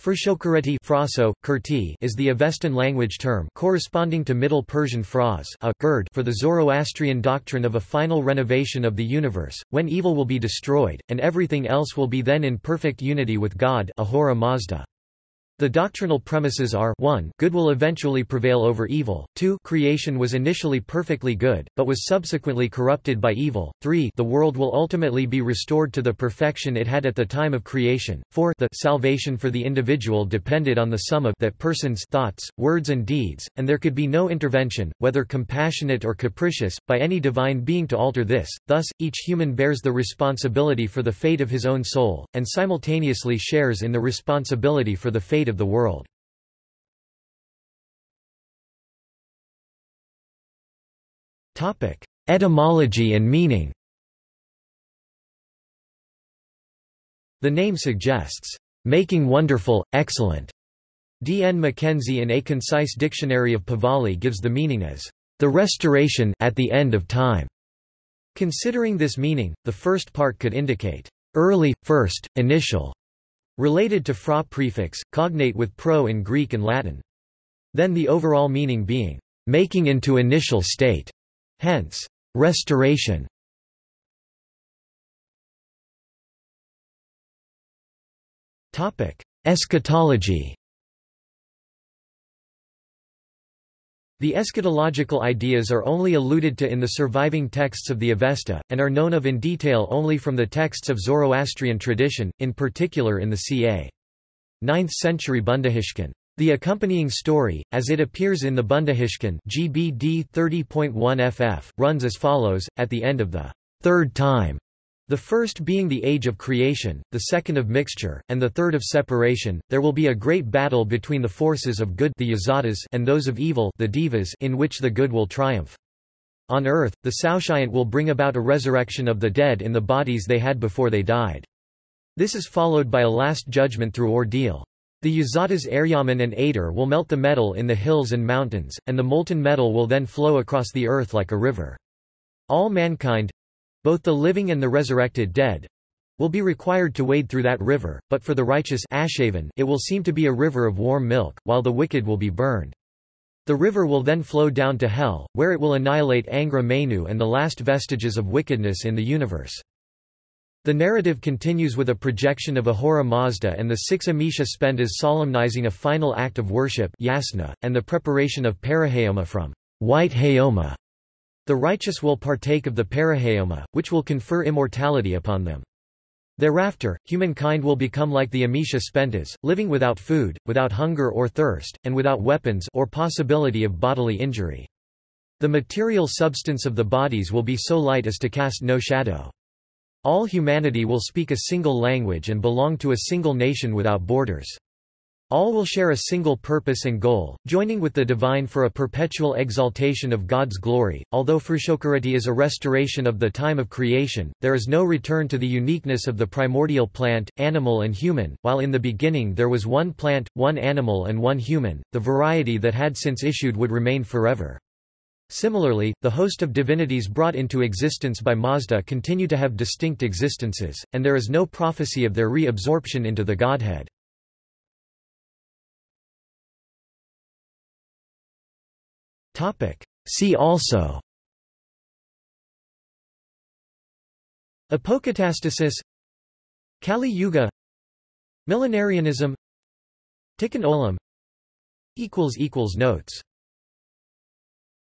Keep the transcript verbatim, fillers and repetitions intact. Frashokereti is the Avestan language term corresponding to Middle Persian fraš(a)gird for the Zoroastrian doctrine of a final renovation of the universe, when evil will be destroyed, and everything else will be then in perfect unity with God Ahura Mazda. The doctrinal premises are one Good will eventually prevail over evil, two Creation was initially perfectly good, but was subsequently corrupted by evil, three The world will ultimately be restored to the perfection it had at the time of creation, four The salvation for the individual depended on the sum of that person's thoughts, words and deeds, and there could be no intervention, whether compassionate or capricious, by any divine being to alter this, thus, each human bears the responsibility for the fate of his own soul, and simultaneously shares in the responsibility for the fate of of the world. Topic: Etymology and meaning. The name suggests making wonderful, excellent. D. N. Mackenzie in A Concise Dictionary of Pahlavi gives the meaning as the restoration at the end of time. Considering this meaning, the first part could indicate early, first, initial, related to fra prefix, cognate with pro in Greek and Latin. Then the overall meaning being, making into initial state, hence, restoration. Eschatology. The eschatological ideas are only alluded to in the surviving texts of the Avesta, and are known of in detail only from the texts of Zoroastrian tradition, in particular in the circa ninth century Bundahishn. The accompanying story, as it appears in the Bundahishn G B D thirty point one F F, runs as follows: at the end of the third time, the first being the age of creation, the second of mixture, and the third of separation, there will be a great battle between the forces of good, the Yazatas, and those of evil, the Devas, in which the good will triumph. On earth, the Saushyant will bring about a resurrection of the dead in the bodies they had before they died. This is followed by a last judgment through ordeal. The Yazatas Aryaman and Adar will melt the metal in the hills and mountains, and the molten metal will then flow across the earth like a river. All mankind, both the living and the resurrected dead, will be required to wade through that river, but for the righteous it will seem to be a river of warm milk, while the wicked will be burned. The river will then flow down to hell, where it will annihilate Angra Mainu and the last vestiges of wickedness in the universe. The narrative continues with a projection of Ahura Mazda and the six Amisha spentas solemnizing a final act of worship yasna, and the preparation of Parahayoma from white Hayoma. The righteous will partake of the Parahayoma, which will confer immortality upon them. Thereafter, humankind will become like the Amisha spentas, living without food, without hunger or thirst, and without weapons or possibility of bodily injury. The material substance of the bodies will be so light as to cast no shadow. All humanity will speak a single language and belong to a single nation without borders. All will share a single purpose and goal, joining with the divine for a perpetual exaltation of God's glory. Although Frashokereti is a restoration of the time of creation, there is no return to the uniqueness of the primordial plant, animal, and human. While in the beginning there was one plant, one animal, and one human, the variety that had since issued would remain forever. Similarly, the host of divinities brought into existence by Mazda continue to have distinct existences, and there is no prophecy of their reabsorption into the Godhead. See also: Apocatastasis, Kali Yuga, Millenarianism, Tikkun Olam. Notes